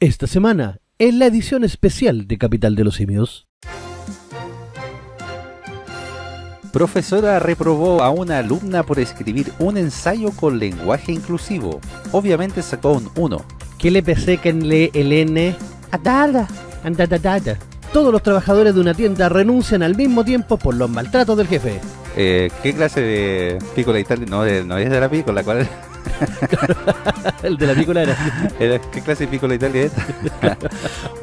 esta semana en la edición especial de Kapital de los Simios. Profesora reprobó a una alumna por escribir un ensayo con lenguaje inclusivo. Obviamente sacó un 1. ¿Qué le pensé que le el N? Atada. Andadadada. Todos los trabajadores de una tienda renuncian al mismo tiempo por los maltratos del jefe. ¿Qué clase de pícola Italia? No, no es de la pícola, ¿cuál es? El de la pícola era. ¿Qué clase de pícola Italia es?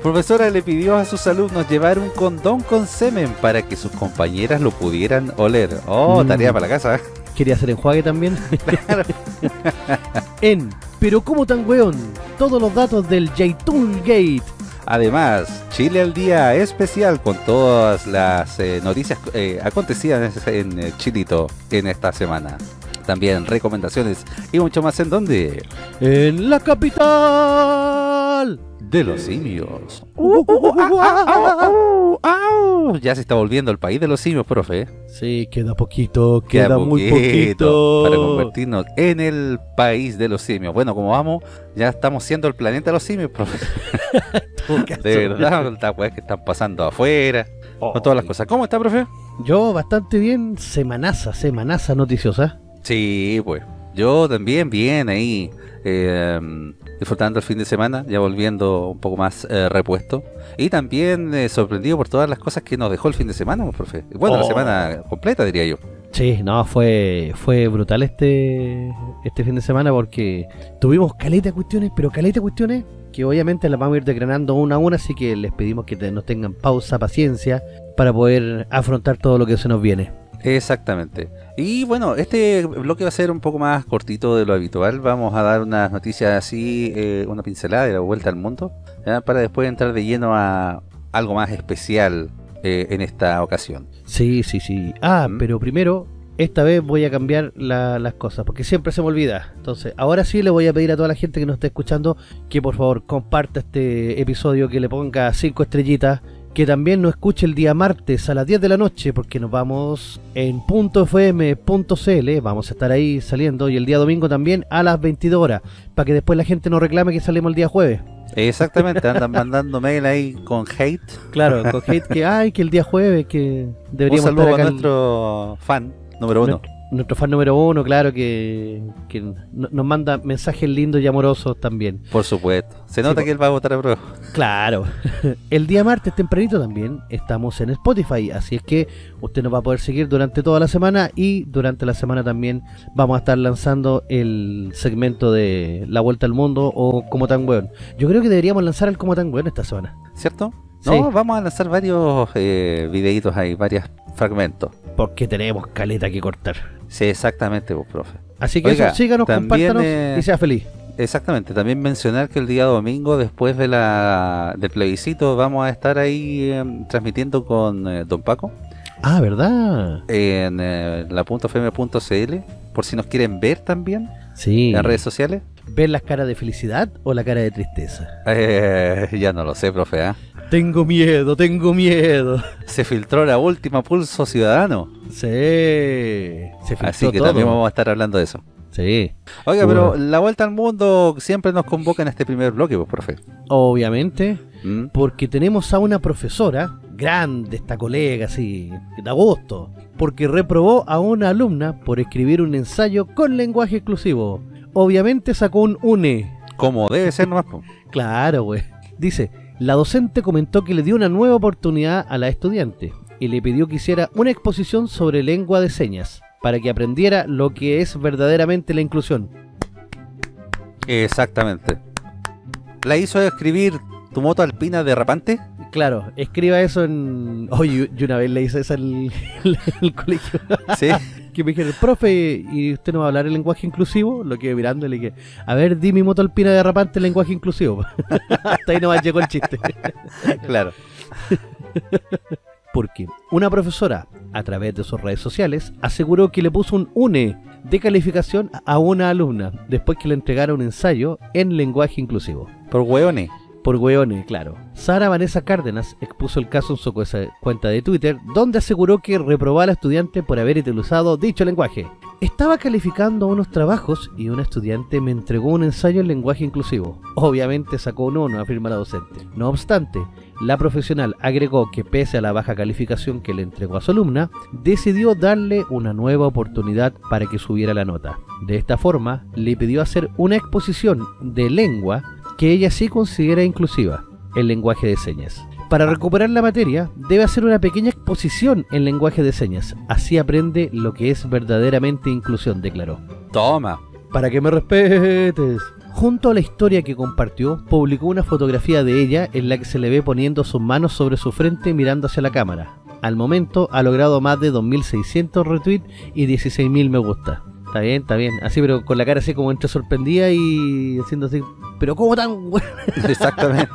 Profesora le pidió a sus alumnos llevar un condón con semen para que sus compañeras lo pudieran oler. Oh, tarea para la casa. ¿Quería hacer enjuague también? Claro. Pero como tan weón, todos los datos del Jaitun Gate. Además, Chile al Día especial con todas las noticias acontecidas en Chilito en esta semana. También recomendaciones y mucho más en donde... En la Kapital de los Simios. Ya se está volviendo el país de los simios, profe. Sí, queda poquito, queda muy poquito para convertirnos en el país de los simios. Bueno, como vamos, ya estamos siendo el planeta de los simios, profe. De verdad, las cosas que están pasando afuera, con todas las cosas. ¿Cómo está, profe? Yo bastante bien, semanaza noticiosa. Sí, pues, yo también bien ahí, disfrutando el fin de semana, ya volviendo un poco más repuesto. Y también sorprendido por todas las cosas que nos dejó el fin de semana, profe. Bueno, la semana completa, diría yo. Sí, no, fue brutal este fin de semana porque tuvimos caleta de cuestiones, pero caleta de cuestiones que obviamente las vamos a ir desgranando una a una, así que les pedimos que nos tengan pausa, paciencia, para poder afrontar todo lo que se nos viene. Exactamente. Y bueno, este bloque va a ser un poco más cortito de lo habitual. Vamos a dar unas noticias así, una pincelada de la vuelta al mundo, para después entrar de lleno a algo más especial en esta ocasión. Sí. Pero primero, esta vez voy a cambiar las cosas, porque siempre se me olvida. Entonces, ahora sí le voy a pedir a toda la gente que nos está escuchando que por favor comparta este episodio, que le ponga 5 estrellitas. Que también nos escuche el día martes a las 10 de la noche, porque nos vamos en .fm.cl, vamos a estar ahí saliendo, y el día domingo también a las 22 horas, para que después la gente no reclame que salimos el día jueves. Exactamente, andan mandando mail ahí con hate. Claro, con hate, que ay, que el día jueves, que deberíamos estar acá. Un saludo a nuestro fan número 1. Nuestro fan número 1, claro, que nos manda mensajes lindos y amorosos también. Por supuesto. Se nota que él va a votar a prueba. Claro. El día martes tempranito también estamos en Spotify, así es que usted nos va a poder seguir durante toda la semana, y durante la semana también vamos a estar lanzando el segmento de La Vuelta al Mundo o Como Tan Weón. Yo creo que deberíamos lanzar el Como Tan Weón esta semana. ¿Cierto? No, sí. Vamos a lanzar varios videitos ahí, varios fragmentos. Porque tenemos caleta que cortar. Sí, exactamente, vos, profe. Así que oiga, eso, síganos, compártanos y sea feliz. Exactamente, también mencionar que el día domingo, después de del plebiscito, vamos a estar ahí transmitiendo con Don Paco. Ah, ¿verdad? En la.fm.cl, por si nos quieren ver también. Sí. En las redes sociales. ¿Ven las caras de felicidad o la cara de tristeza? Ya no lo sé, profe, ¿eh? Tengo miedo. Se filtró la última Pulso Ciudadano. Sí. Se filtró. Así que todo. También vamos a estar hablando de eso. Sí. Oiga, pero la vuelta al mundo siempre nos convoca en este primer bloque, pues, profe. Obviamente, porque tenemos a una profesora, grande esta colega, sí, de agosto, porque reprobó a una alumna por escribir un ensayo con lenguaje exclusivo. Obviamente sacó un une. Como debe ser nomás. Claro, güey. Dice, la docente comentó que le dio una nueva oportunidad a la estudiante y le pidió que hiciera una exposición sobre lengua de señas para que aprendiera lo que es verdaderamente la inclusión. Exactamente. ¿La hizo escribir tu moto alpina de repente? Claro, escriba eso en... Oye, yo una vez le hice eso al colegio. Sí. Que me dijeron, profe, ¿y usted no va a hablar el lenguaje inclusivo? Lo quedé mirando y le dije, a ver, di mi moto alpina de derrapante el lenguaje inclusivo. Hasta ahí nomás llegó el chiste. Claro. Porque una profesora, a través de sus redes sociales, aseguró que le puso un une de calificación a una alumna después que le entregara un ensayo en lenguaje inclusivo. Por hueones. Por hueones, claro. Sara Vanessa Cárdenas expuso el caso en su cuenta de Twitter, donde aseguró que reprobó a la estudiante por haber utilizado dicho lenguaje. Estaba calificando unos trabajos y un estudiante me entregó un ensayo en lenguaje inclusivo. Obviamente sacó un 1, afirma la docente. No obstante, la profesional agregó que pese a la baja calificación que le entregó a su alumna, decidió darle una nueva oportunidad para que subiera la nota. De esta forma, le pidió hacer una exposición de lengua que ella sí considera inclusiva, el lenguaje de señas. Para recuperar la materia, debe hacer una pequeña exposición en lenguaje de señas. Así aprende lo que es verdaderamente inclusión, declaró. Toma, para que me respetes. Junto a la historia que compartió, publicó una fotografía de ella en la que se le ve poniendo sus manos sobre su frente mirando hacia la cámara. Al momento ha logrado más de 2.600 retweets y 16.000 me gusta. Está bien, está bien. Así, pero con la cara así como entre sorprendida y haciendo así, pero ¿cómo tan bueno? Exactamente.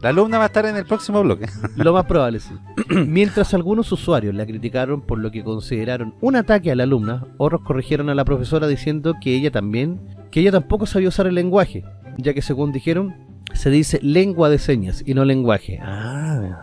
La alumna va a estar en el próximo bloque. Lo más probable, sí. Mientras algunos usuarios la criticaron por lo que consideraron un ataque a la alumna, otros corrigieron a la profesora diciendo que ella tampoco sabía usar el lenguaje, ya que según dijeron, se dice lengua de señas y no lenguaje. Ah.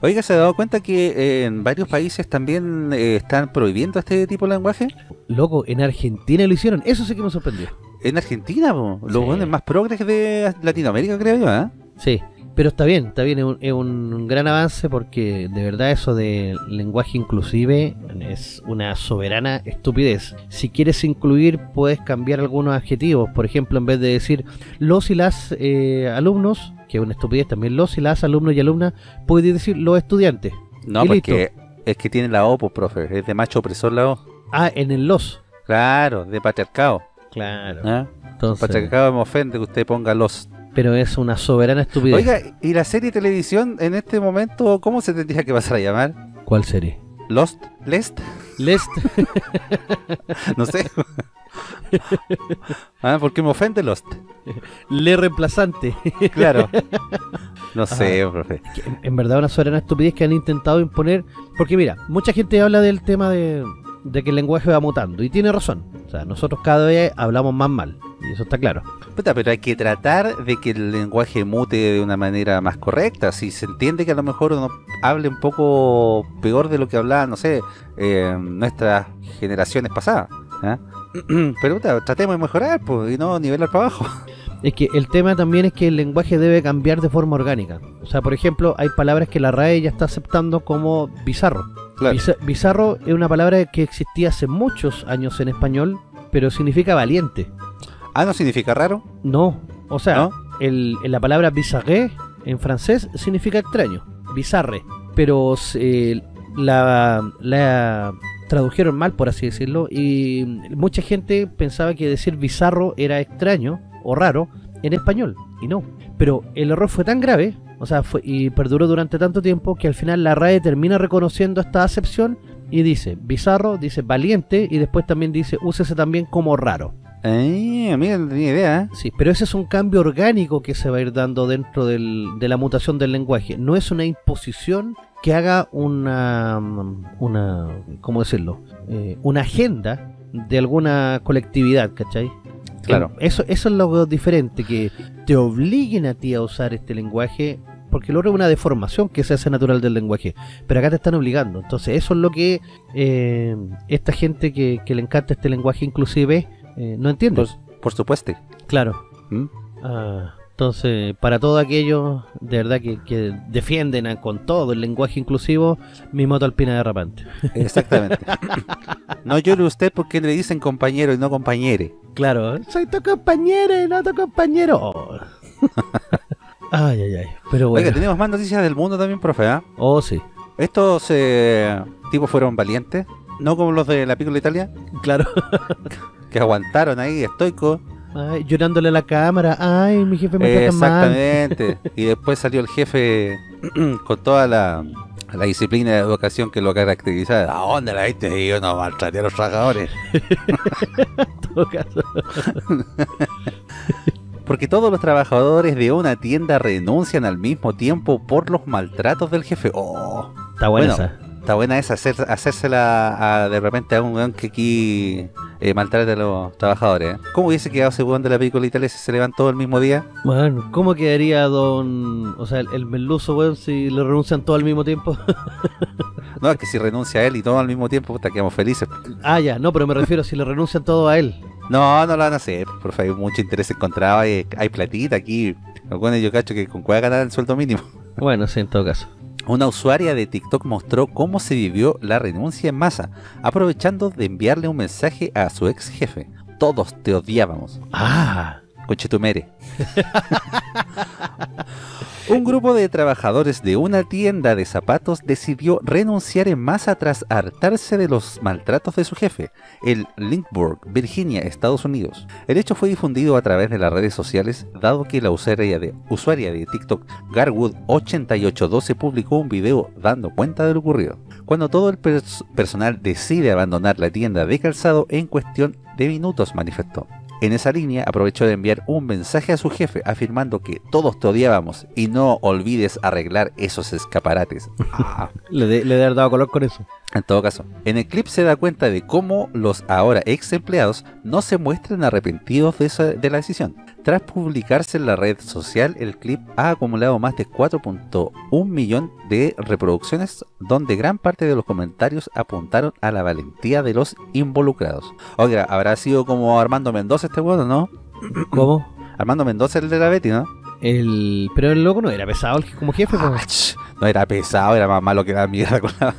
Oiga, ¿se ha dado cuenta que en varios países también están prohibiendo este tipo de lenguaje? Loco, en Argentina lo hicieron, eso sí que me sorprendió. En Argentina, po, los buenos más progres de Latinoamérica, creo yo, ¿eh? Sí. Pero está bien, es un gran avance porque de verdad eso de lenguaje inclusive es una soberana estupidez. Si quieres incluir puedes cambiar algunos adjetivos, por ejemplo en vez de decir los y las alumnos, que es una estupidez también, los y las alumnos y alumnas, puedes decir los estudiantes. No, y porque listo. Es que tiene la O, pues, profe, es de macho opresor la O. Ah, en el los. Claro, de patriarcado. Claro. ¿Ah? Entonces, patriarcado me ofende que usted ponga los. Pero es una soberana estupidez. Oiga, ¿y la serie de televisión en este momento cómo se tendría que pasar a llamar? ¿Cuál serie? ¿Lost? ¿Lest? ¿Lest? No sé. Ah, ¿por qué me ofende Lost? Le reemplazante. Claro. No sé, profe. En verdad una soberana estupidez que han intentado imponer. Porque mira, mucha gente habla del tema de que el lenguaje va mutando. Y tiene razón. O sea, nosotros cada vez hablamos más mal. Y eso está claro. Pero hay que tratar de que el lenguaje mute de una manera más correcta. Si se entiende que a lo mejor uno hable un poco peor de lo que hablaba, no sé, nuestras generaciones pasadas, ¿eh? Pero tratemos de mejorar, pues, y no nivelar para abajo. Es que el tema también es que el lenguaje debe cambiar de forma orgánica. O sea, por ejemplo, hay palabras que la RAE ya está aceptando como bizarro. Claro. Bizarro es una palabra que existía hace muchos años en español, pero significa valiente. Ah, ¿no significa raro? No, o sea, ¿no? La palabra bizarre en francés significa extraño, bizarre, pero la tradujeron mal, por así decirlo, y mucha gente pensaba que decir bizarro era extraño o raro en español, y no. Pero el error fue tan grave, o sea, y perduró durante tanto tiempo, que al final la RAE termina reconociendo esta acepción y dice bizarro, dice valiente, y después también dice úsese también como raro. Mira, no tenía idea, ¿eh? Sí, pero ese es un cambio orgánico que se va a ir dando dentro de la mutación del lenguaje. No es una imposición que haga una ¿cómo decirlo? Una agenda de alguna colectividad, ¿cachai? Claro. Eso es lo diferente, que te obliguen a ti a usar este lenguaje, porque luego es una deformación que se hace natural del lenguaje, pero acá te están obligando. Entonces eso es lo que esta gente que le encanta este lenguaje inclusive no entiendo. Por supuesto. Claro. Entonces, para todos aquellos de verdad que defienden con todo el lenguaje inclusivo, mi moto alpina derrapante. Exactamente. No llore usted porque le dicen compañero y no compañere. Claro, soy tu compañero y no tu compañero. Oh. Ay, ay, ay. Pero bueno. Oiga, tenemos más noticias del mundo también, profe, ¿eh? Oh, sí. Estos tipos fueron valientes, no como los de la Piccola Italia. Claro. Que aguantaron ahí, estoico. Ay, llorándole a la cámara. Ay, mi jefe me trata mal. Exactamente. Y después salió el jefe con toda la disciplina de educación que lo caracterizaba. ¿A dónde la viste? Y yo no maltraté a los trabajadores. En todo caso. Porque todos los trabajadores de una tienda renuncian al mismo tiempo por los maltratos del jefe. Oh, está buena, bueno, esa. Está buena esa, hacérsela de repente a un weón que aquí maltrata a los trabajadores, ¿eh? ¿Cómo hubiese quedado ese weón de la Piccola Italia si se levantó el mismo día? Bueno, ¿cómo quedaría don... o sea, el merluzo weón si le renuncian todo al mismo tiempo? No, es que si renuncia a él y todo al mismo tiempo, puta, quedamos felices. Ah, ya, no, pero me refiero si le renuncian todo a él. No, no lo van a hacer, porque hay mucho interés encontrado, hay platita aquí. Algunos yo cacho que con cuál ganar el sueldo mínimo. Bueno, sí, en todo caso. Una usuaria de TikTok mostró cómo se vivió la renuncia en masa, aprovechando de enviarle un mensaje a su ex jefe. Todos te odiábamos. Ah, conchetumere. Un grupo de trabajadores de una tienda de zapatos decidió renunciar en masa tras hartarse de los maltratos de su jefe, en Lynchburg, Virginia, Estados Unidos. El hecho fue difundido a través de las redes sociales, dado que la usuaria de TikTok, Garwood8812, publicó un video dando cuenta de lo ocurrido. Cuando todo el personal decide abandonar la tienda de calzado en cuestión de minutos, manifestó. En esa línea aprovechó de enviar un mensaje a su jefe afirmando que todos te odiábamos y no olvides arreglar esos escaparates. Ah. Le he dado color con eso. En todo caso, en el clip se da cuenta de cómo los ahora ex empleados no se muestran arrepentidos de la decisión. Tras publicarse en la red social, el clip ha acumulado más de 4.1 millón de reproducciones, donde gran parte de los comentarios apuntaron a la valentía de los involucrados. Oiga, ¿habrá sido como Armando Mendoza este huevo, no? ¿Cómo? Armando Mendoza, el de la Betty, ¿no? Pero el loco no era pesado como jefe, ¿no? No era pesado, era más malo que la mierda con la...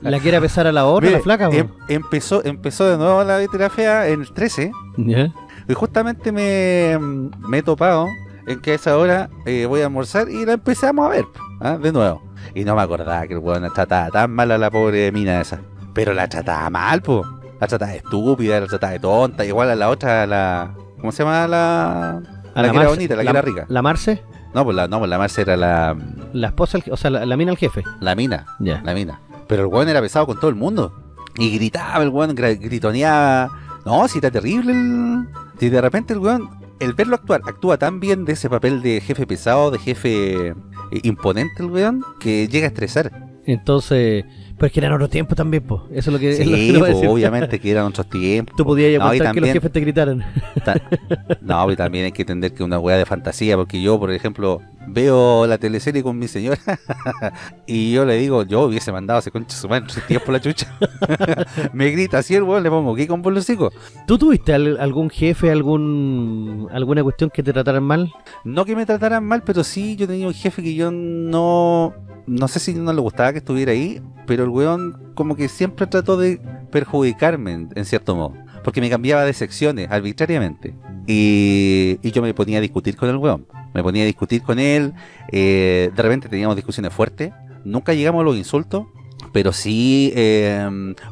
¿La que era pesar a la otra, mire, la flaca? Empezó de nuevo la Betty la fea en el 13. Yeah. Y justamente me he topado en que a esa hora voy a almorzar y la empezamos a ver, ¿ah? De nuevo. Y no me acordaba que el weón la trataba tan mal a la pobre mina esa. Pero la trataba mal, po. La trataba de estúpida, la trataba de tonta. Igual a la otra, ¿cómo se llama la...? A la que era bonita, la que era rica. ¿La Marce? No, pues la Marce era la... La esposa, o sea, la mina al jefe. La mina, yeah. La mina. Pero el weón era pesado con todo el mundo. Y gritaba el weón, gritoneaba. No, si está terrible el... Y de repente el weón, el verlo actuar, actúa tan bien de ese papel de jefe pesado, de jefe imponente el weón, que llega a estresar. Entonces, pues que eran otros tiempos también, pues. Eso es lo que... Sí, es lo que pues, obviamente que eran otros tiempos. Tú podías aguantar también, que los jefes te gritaran. No, pero también hay que entender que una weá de fantasía, porque yo, por ejemplo, veo la teleserie con mi señora y yo le digo, yo hubiese mandado a ese concha su mano, si por la chucha. Me grita así el weón, le pongo ¿qué con los hijos? ¿Tú tuviste algún jefe, alguna cuestión que te trataran mal? No que me trataran mal, pero sí yo tenía un jefe que yo no sé si no le gustaba que estuviera ahí, pero el weón como que siempre trató de perjudicarme en cierto modo, porque me cambiaba de secciones arbitrariamente y yo me ponía a discutir con el weón, de repente teníamos discusiones fuertes, nunca llegamos a los insultos, pero sí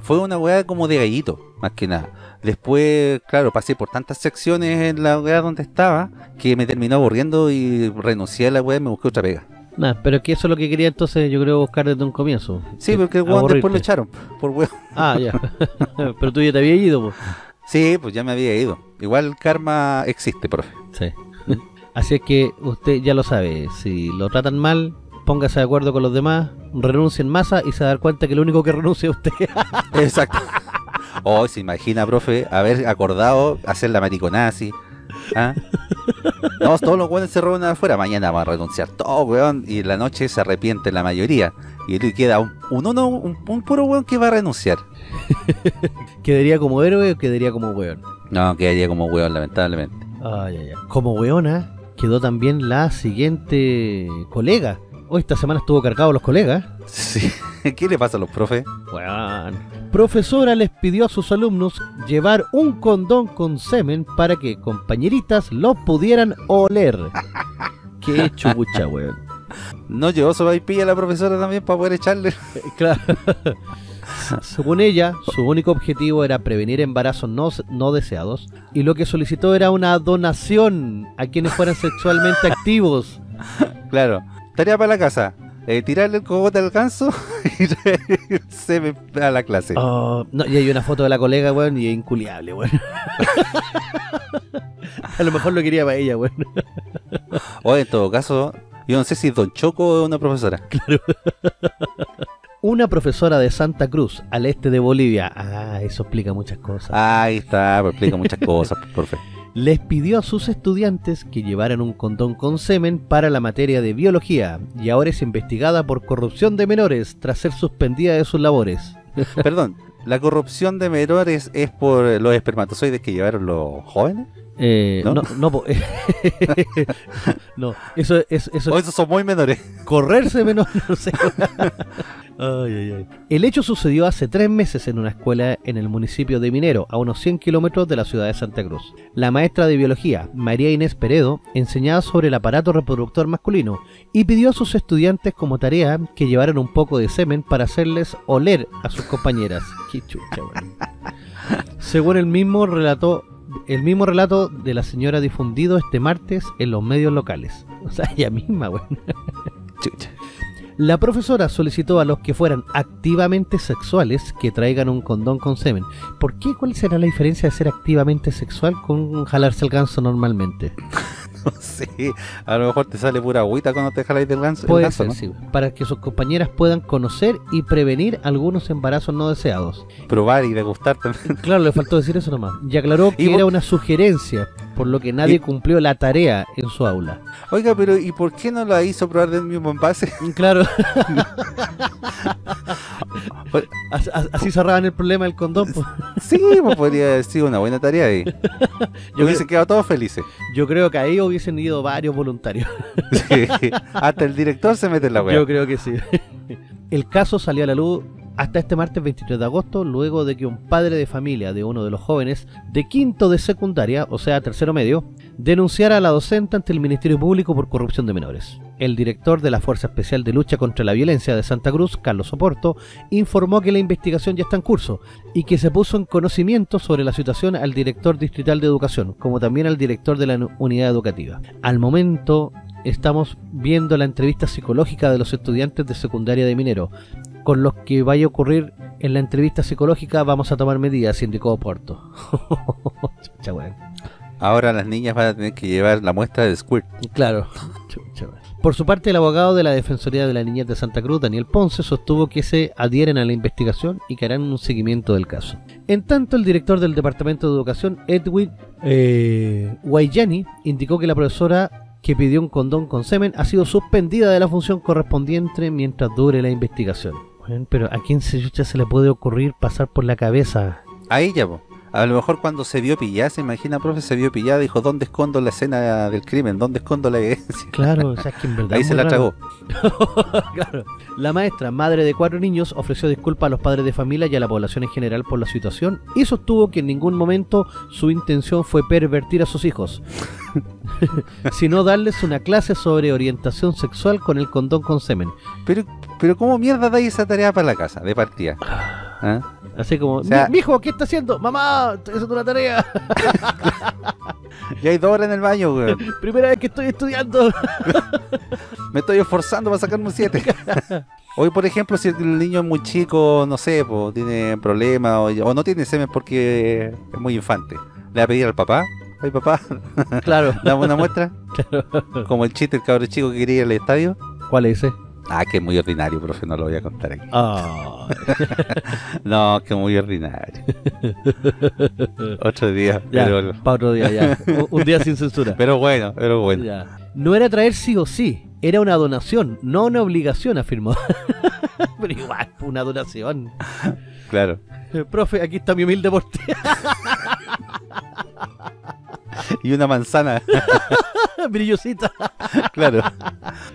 fue una weá como de gallito, más que nada. Después, claro, pasé por tantas secciones en la weá donde estaba que me terminó aburriendo y renuncié a la weá y me busqué otra pega. Nah, pero que eso es lo que quería entonces, yo creo, buscar desde un comienzo. Sí, porque el weón después lo echaron, por weón. Ah, ya. Pero tú ya te habías ido, pues. Sí, pues ya me había ido. Igual el karma existe, profe. Sí. Así es que usted ya lo sabe, si lo tratan mal, póngase de acuerdo con los demás, renuncie en masa y se va a dar cuenta que lo único que renuncia es usted. Exacto. Oh, se imagina, profe, haber acordado hacer la mariconada así. ¿Ah? No, todos los weones se roban afuera. Mañana va a renunciar todo, weón. Y en la noche se arrepiente la mayoría. Y queda un puro weón que va a renunciar. ¿Quedaría como héroe o quedaría como weón? No, quedaría como weón, lamentablemente. Ay, ay, ay. Como weona quedó también la siguiente colega. Hoy esta semana estuvo cargado los colegas. Sí. ¿Qué le pasa a los profes? Bueno. Profesora les pidió a sus alumnos llevar un condón con semen para que compañeritas lo pudieran oler. Qué chucha, weón. No llevó sopaipilla la profesora también para poder echarle. Claro. Según ella, su único objetivo era prevenir embarazos no deseados y lo que solicitó era una donación a quienes fueran sexualmente activos. Claro. Tarea para la casa, tirarle el cogote al ganso y se a la clase. Oh, no, y hay una foto de la colega, weón, y es inculiable, weón. A lo mejor lo quería para ella, weón. O en todo caso, yo no sé si es Don Choco o una profesora. Claro. Una profesora de Santa Cruz, al este de Bolivia. Ah, eso explica muchas cosas. Ahí está, explica muchas cosas, perfecto. les pidió a sus estudiantes que llevaran un condón con semen para la materia de biología, y ahora es investigada por corrupción de menores tras ser suspendida de sus labores. Perdón, ¿la corrupción de menores es por los espermatozoides que llevaron los jóvenes? No, eso o esos son muy menores. Correrse menor, no sé. Ay, ay, ay. El hecho sucedió hace 3 meses en una escuela en el municipio de Minero, a unos 100 kilómetros de la ciudad de Santa Cruz. La maestra de biología, María Inés Peredo, enseñaba sobre el aparato reproductor masculino y pidió a sus estudiantes como tarea que llevaran un poco de semen para hacerles oler a sus compañeras. Qué chucha, bueno. Según el mismo relato de la señora difundido este martes en los medios locales. O sea, ella misma, bueno. Chucha. La profesora solicitó a los que fueran activamente sexuales que traigan un condón con semen. ¿Por qué? ¿Cuál será la diferencia de ser activamente sexual con jalarse el ganso normalmente? No sé, a lo mejor te sale pura agüita cuando te jaláis del ganso. Puede ser, ¿no? Sí, para que sus compañeras puedan conocer y prevenir algunos embarazos no deseados. Probar y degustar también. Claro, le faltó decir eso nomás. Y aclaró que era una sugerencia, por lo que nadie cumplió la tarea en su aula. Oiga, pero ¿y por qué no la hizo probar del mismo envase? Claro. Así cerraban el problema del condón, pues. Sí, pues podría haber sido una buena tarea ahí. Yo hubiesen quedado todos felices. Yo creo que ahí hubiesen ido varios voluntarios. Sí, hasta el director se mete en la hueá. Yo creo que sí. El caso salió a la luz hasta este martes 23 de agosto, luego de que un padre de familia de uno de los jóvenes de quinto de secundaria, o sea tercero medio, denunciara a la docente ante el Ministerio Público por corrupción de menores. El director de la Fuerza Especial de Lucha contra la Violencia de Santa Cruz, Carlos Oporto, informó que la investigación ya está en curso y que se puso en conocimiento sobre la situación al director distrital de educación, como también al director de la unidad educativa. Al momento estamos viendo la entrevista psicológica de los estudiantes de secundaria de Minero. Con los que vaya a ocurrir en la entrevista psicológica vamos a tomar medidas, indicó Oporto. Chucha, bueno. Ahora las niñas van a tener que llevar la muestra de squirt. Claro. Chucha, bueno. Por su parte, el abogado de la Defensoría de la Niñez de Santa Cruz, Daniel Ponce, sostuvo que se adhieren a la investigación y que harán un seguimiento del caso. En tanto, el director del Departamento de Educación, Edwin Guayani, indicó que la profesora que pidió un condón con semen ha sido suspendida de la función correspondiente mientras dure la investigación. Bueno, pero ¿a quién se le puede ocurrir pasar por la cabeza? A ella, po. A lo mejor cuando se vio pillada, se imagina, profe, se vio pillada, dijo, ¿dónde escondo la escena del crimen? ¿Dónde escondo la evidencia? Claro, o sea, es que en verdad ahí se la tragó. Claro. La maestra, madre de 4 niños, ofreció disculpas a los padres de familia y a la población en general por la situación y sostuvo que en ningún momento su intención fue pervertir a sus hijos, sino darles una clase sobre orientación sexual con el condón con semen. Pero ¿cómo mierda dais esa tarea para la casa, de partida? ¿Ah? Así como, o sea, mijo, ¿qué está haciendo? Mamá, estoy haciendo una tarea. Ya hay 2 horas en el baño, güey. Primera vez que estoy estudiando. Me estoy esforzando para sacarme un 7. Hoy, por ejemplo, si el niño es muy chico, no sé, pues, tiene problemas o no tiene semen porque es muy infante, le va a pedir al papá. Ay, papá, claro, dame una muestra. Claro. Como el chiste del cabro chico que quería ir al estadio. ¿Cuál es ese? Ah, que es muy ordinario, profe, no lo voy a contar aquí. Oh. No, que muy ordinario. Otro día. Ya, pero para otro día, ya. Un día sin censura. Pero bueno, Ya. No era traer sí o sí, era una donación, no una obligación, afirmó. Pero igual, una donación. Claro. Profe, aquí está mi humilde porte. Y una manzana brillosita. Claro.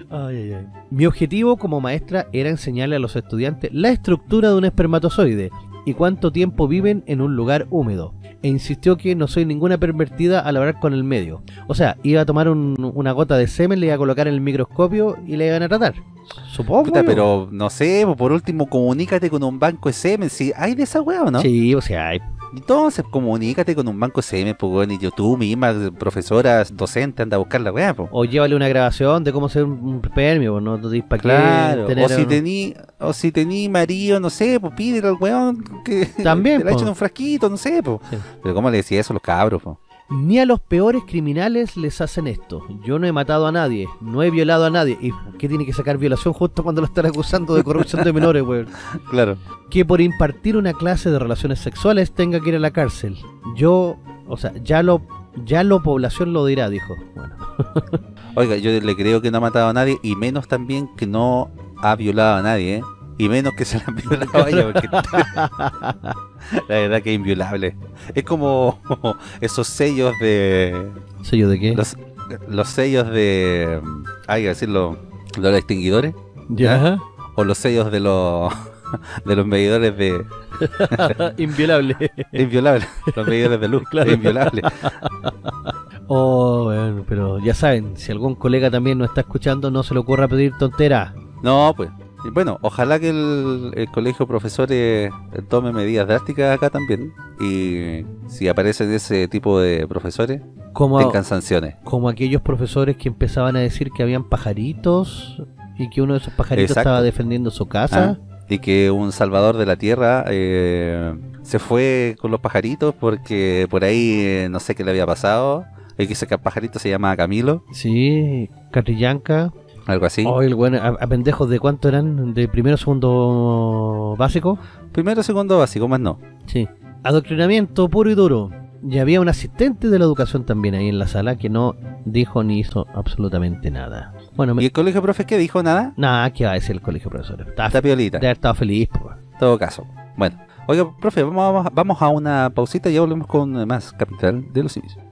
Ay, ay, ay. Mi objetivo como maestra era enseñarle a los estudiantes la estructura de un espermatozoide y cuánto tiempo viven en un lugar húmedo. E insistió que no soy ninguna pervertida al hablar con el medio. O sea, iba a tomar una gota de semen, le iba a colocar en el microscopio y le iban a tratar. Supongo. Puta, pero no sé, por último comunícate con un banco de semen. Si hay de esa hueá, ¿o no? Sí, o sea, hay. Entonces comunícate con un banco de semen, pues, bueno, y tú misma, profesora, docente, anda a buscar la weá, pues. O llévale una grabación de cómo hacer un premio, pues, no te dispa. Claro, tener o si tení marido, no sé, pues pídele al weón que también te la echen en un frasquito, no sé, pues. Sí. Pero ¿cómo le decía eso a los cabros, pues? Ni a los peores criminales les hacen esto. Yo no he matado a nadie, no he violado a nadie. ¿Y qué tiene que sacar violación justo cuando lo están acusando de corrupción de menores, güey? Claro. Que por impartir una clase de relaciones sexuales tenga que ir a la cárcel. Yo, o sea, ya lo Ya la población lo dirá, dijo. Bueno. Oiga, yo le creo que no ha matado a nadie, y menos también que no ha violado a nadie, ¿eh? Y menos que se la han violado a ella, porque la verdad que es inviolable. Es como esos sellos de... ¿Sellos de qué? Los sellos de... hay que decirlo, los extinguidores. Ya. O los sellos de los... de los medidores de... inviolable. Inviolable. Los medidores de luz, claro. Inviolable. Oh, bueno, pero ya saben, si algún colega también nos está escuchando, no se le ocurra pedir tonteras. No, pues. Bueno, ojalá que el colegio de profesores tome medidas drásticas acá también. Y si aparecen ese tipo de profesores, tengan sanciones. Como aquellos profesores que empezaban a decir que habían pajaritos y que uno de esos pajaritos estaba defendiendo su casa. Ah. Y que un salvador de la tierra se fue con los pajaritos porque por ahí no sé qué le había pasado. Y que ese pajarito se llama Camilo. Sí, Catrillanca. Algo así. Oh, el bueno, a pendejos de cuánto eran, de primero, segundo básico. Primero, segundo básico, más no. Sí. Adoctrinamiento puro y duro. Y había un asistente de la educación también ahí en la sala que no dijo ni hizo absolutamente nada. Bueno, ¿y el colegio de profes qué dijo? ¿Nada? Nada, ¿qué va a decir el colegio de profesores? Está piolita. De haber estado feliz, por todo caso. Bueno, oiga, profe, vamos a una pausita y ya volvemos con más Capital de los Simios.